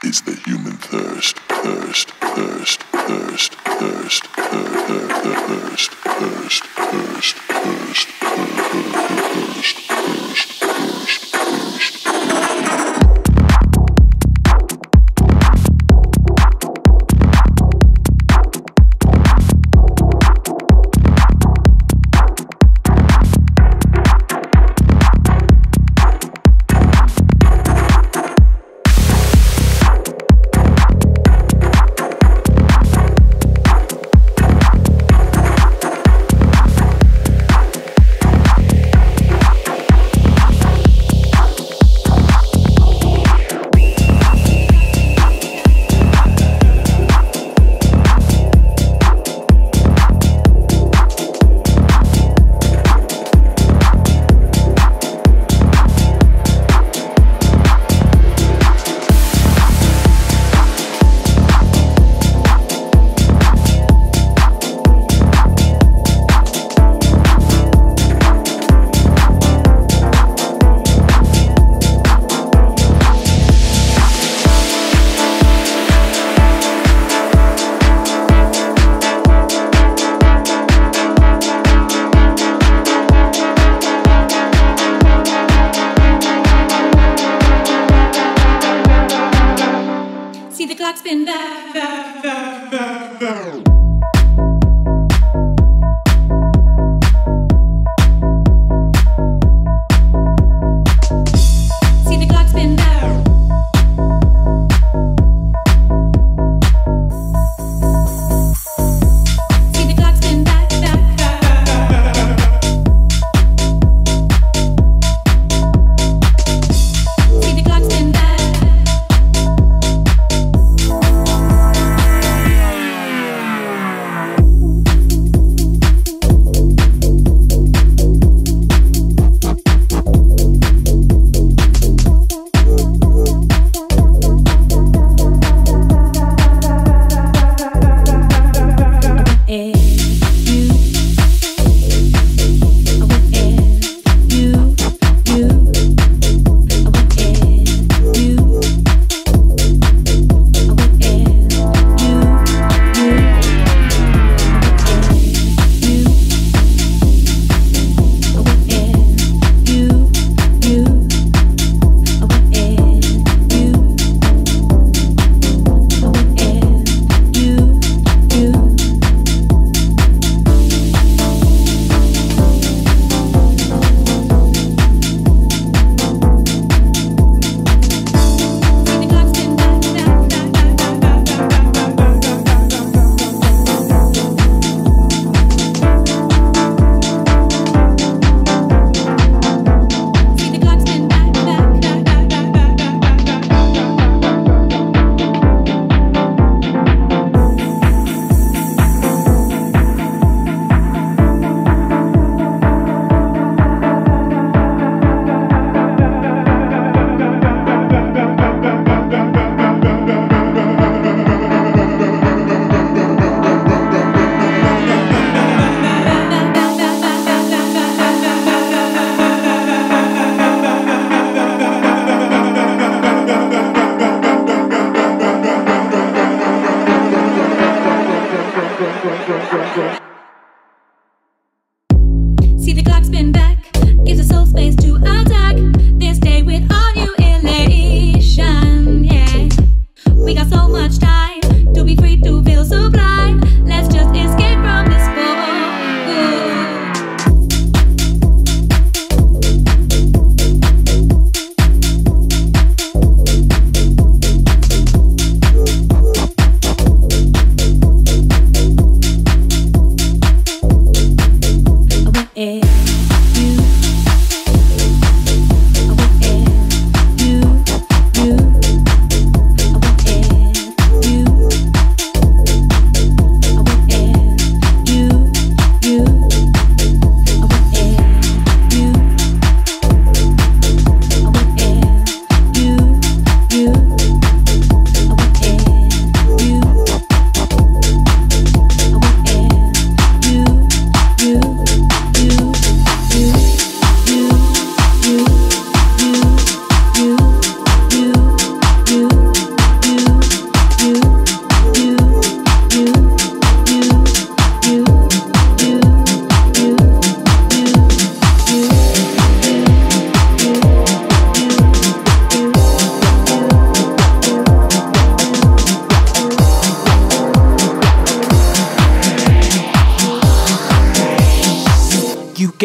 It's the human thirst.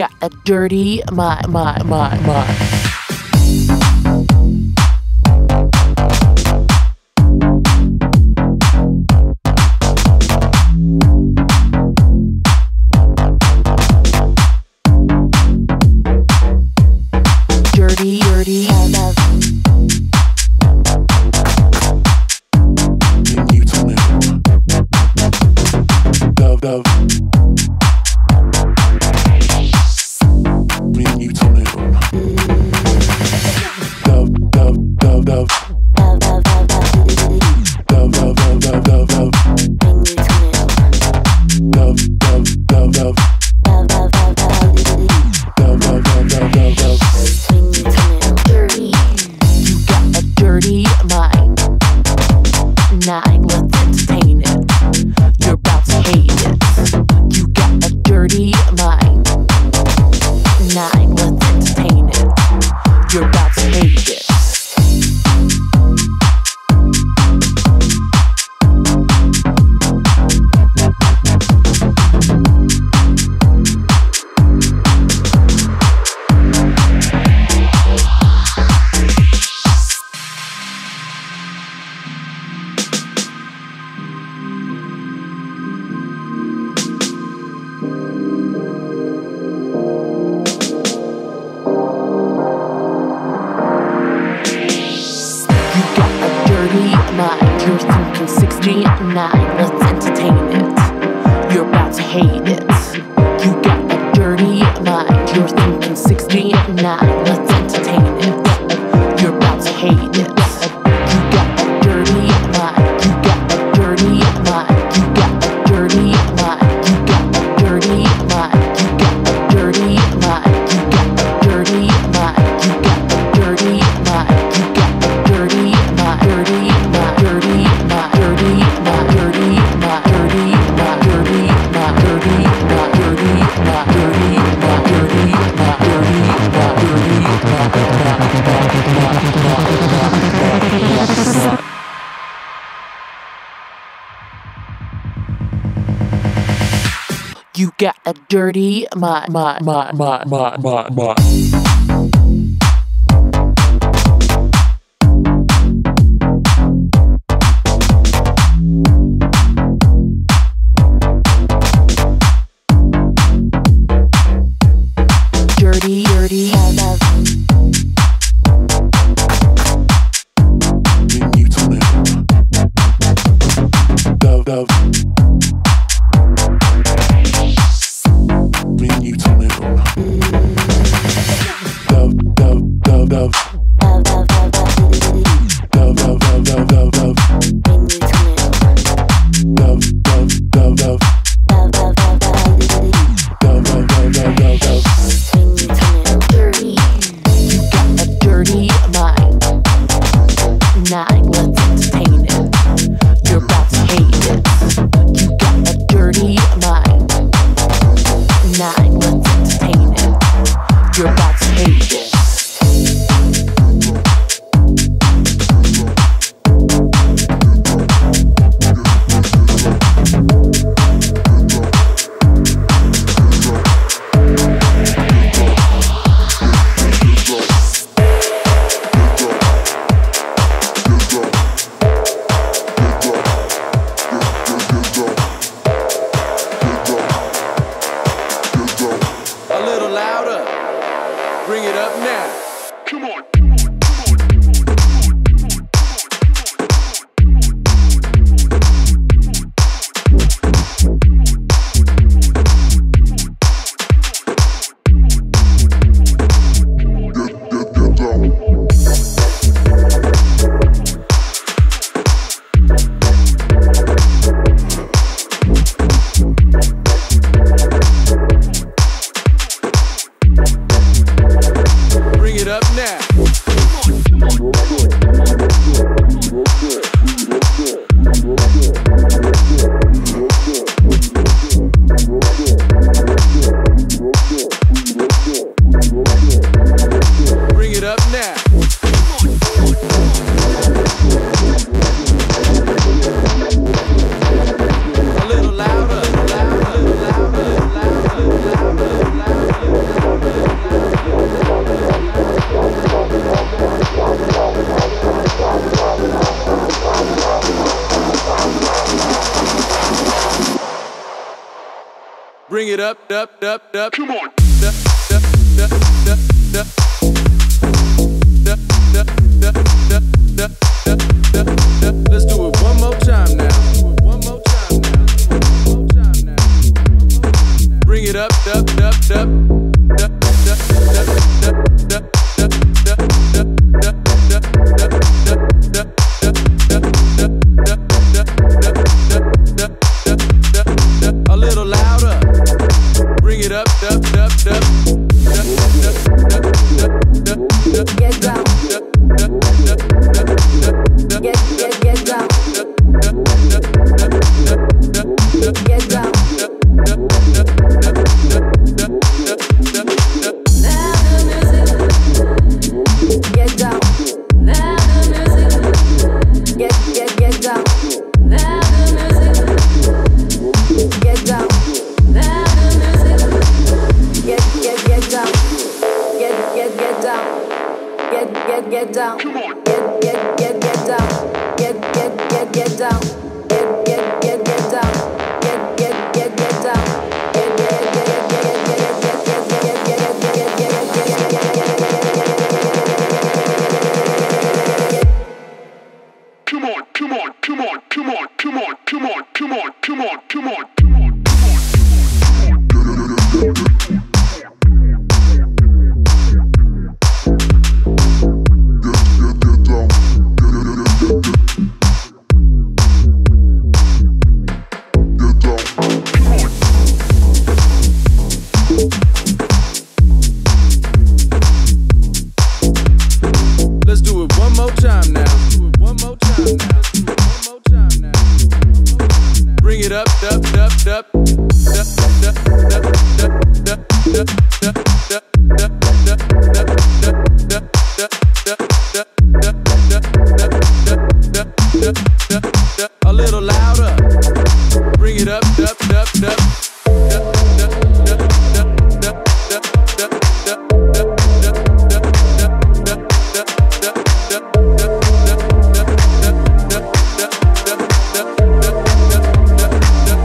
got a dirty mind. You got a dirty mind. Bring it up now. bring it up. Come on. Let's do it one more time now. Bring it up. A little louder. Bring it up, Get down. Get down. Get down.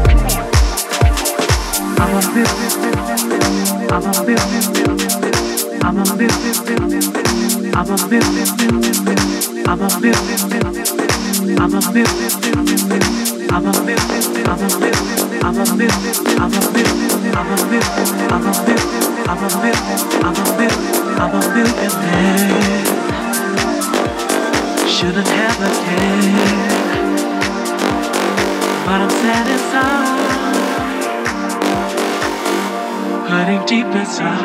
Now the music. Get down. Now the music. Get down. Now the music. Get down, now the music. Get down, get down, get down, get down, get down, get down. A little louder. Bring it up. Shouldn't have a care, but I'm sad inside, hurting deep inside.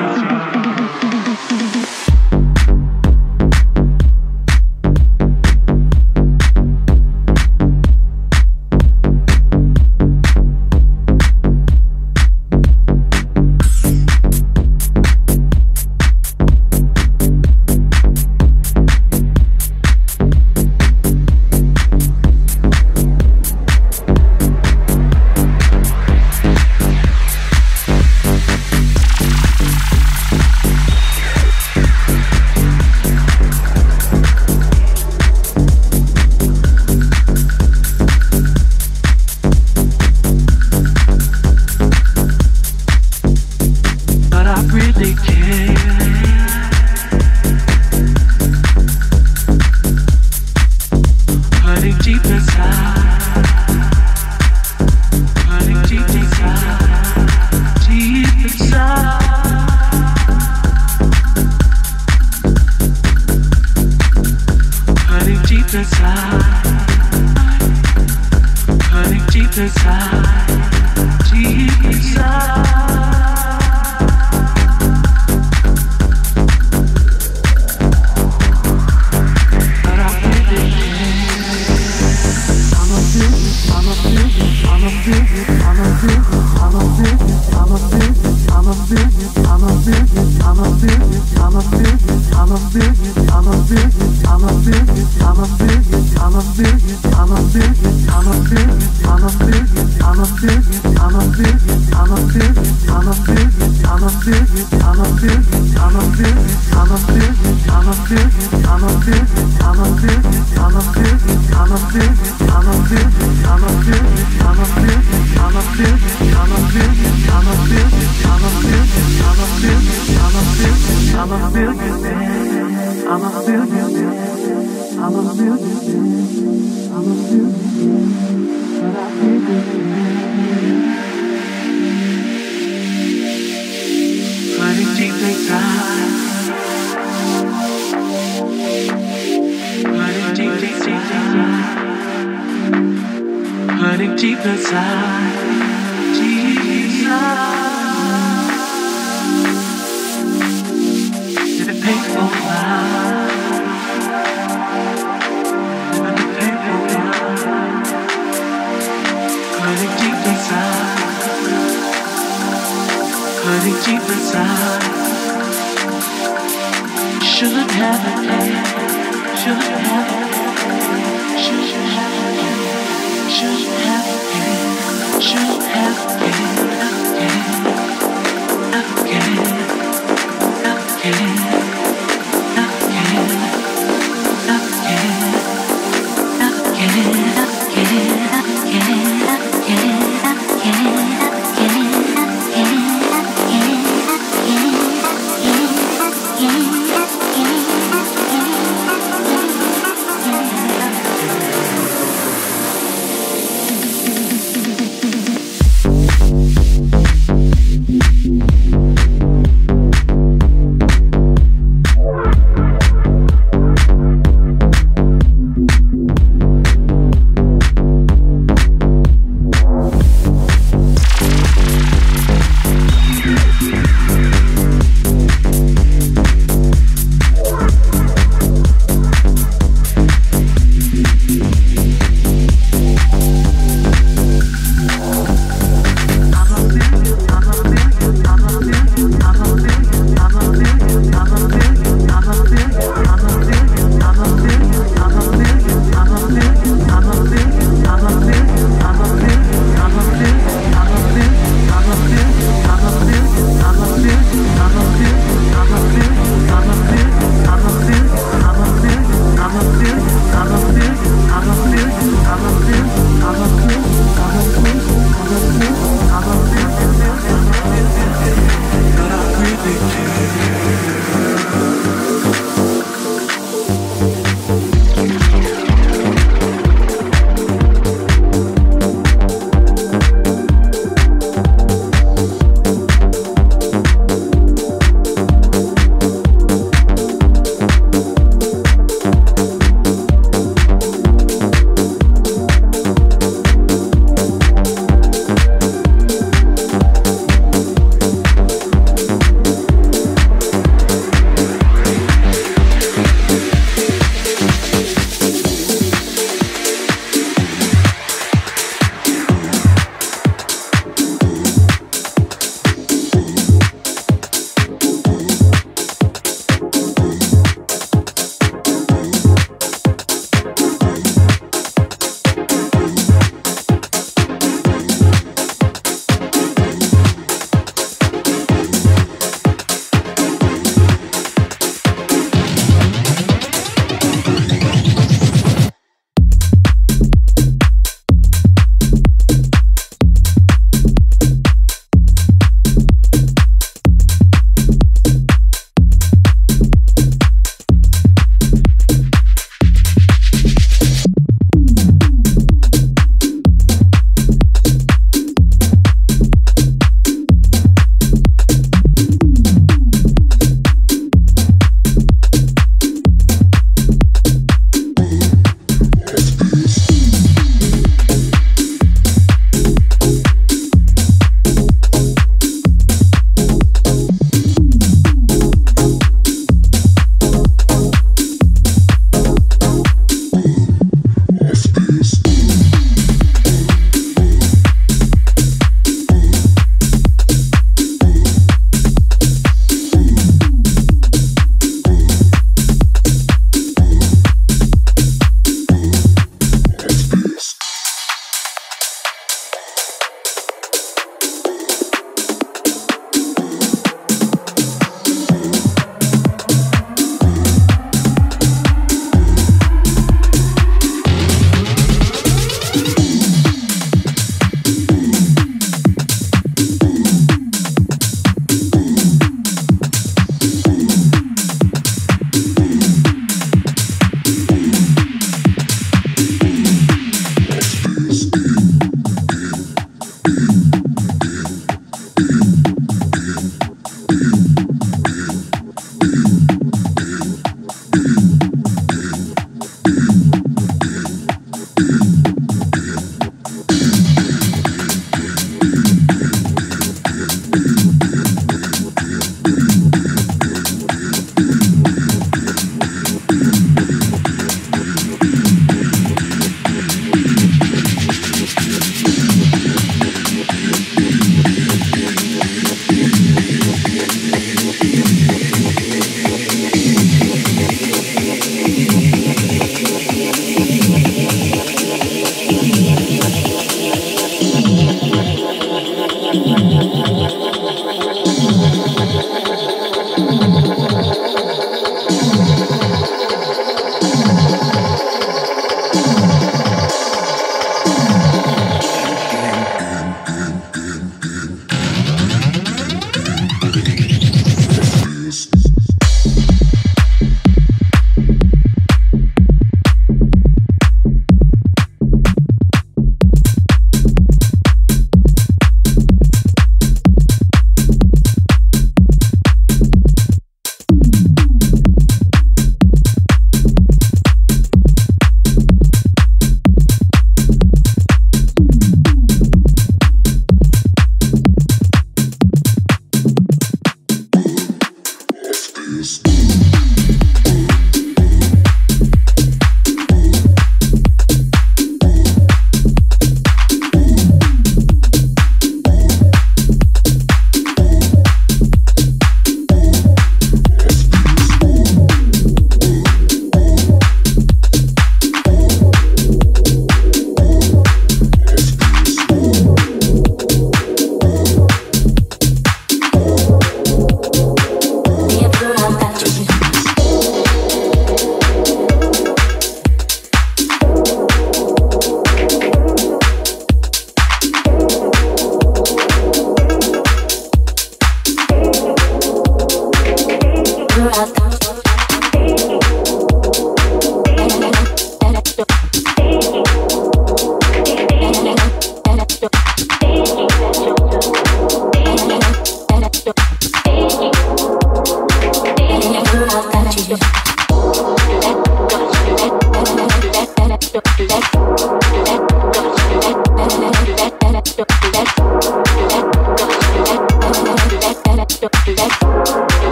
I'm a Hurting deep inside, in a painful life, in a painful life, hurting deep inside, shouldn't have it, shouldn't have it, shouldn't have it. Should have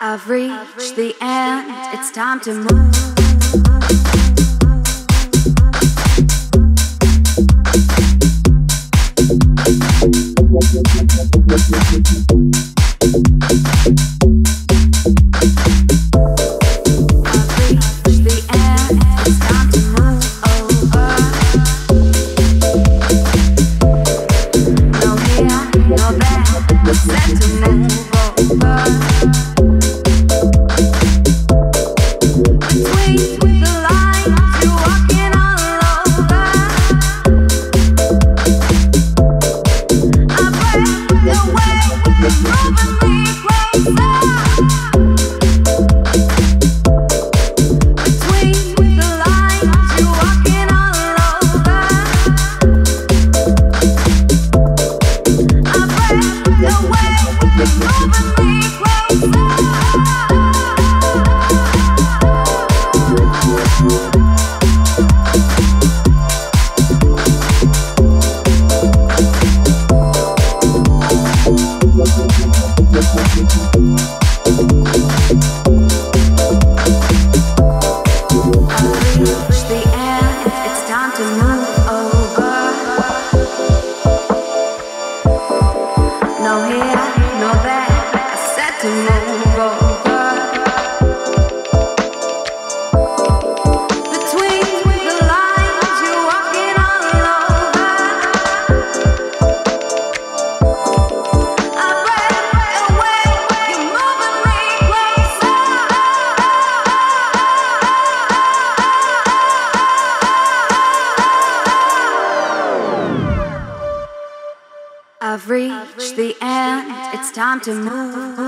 I've reached the end. It's time to move. I've reached the end. It's time to move.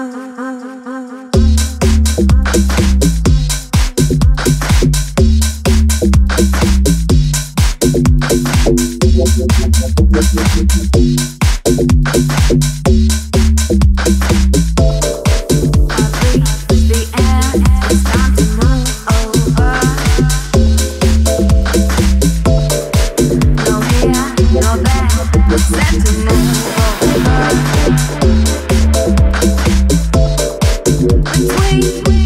Wait.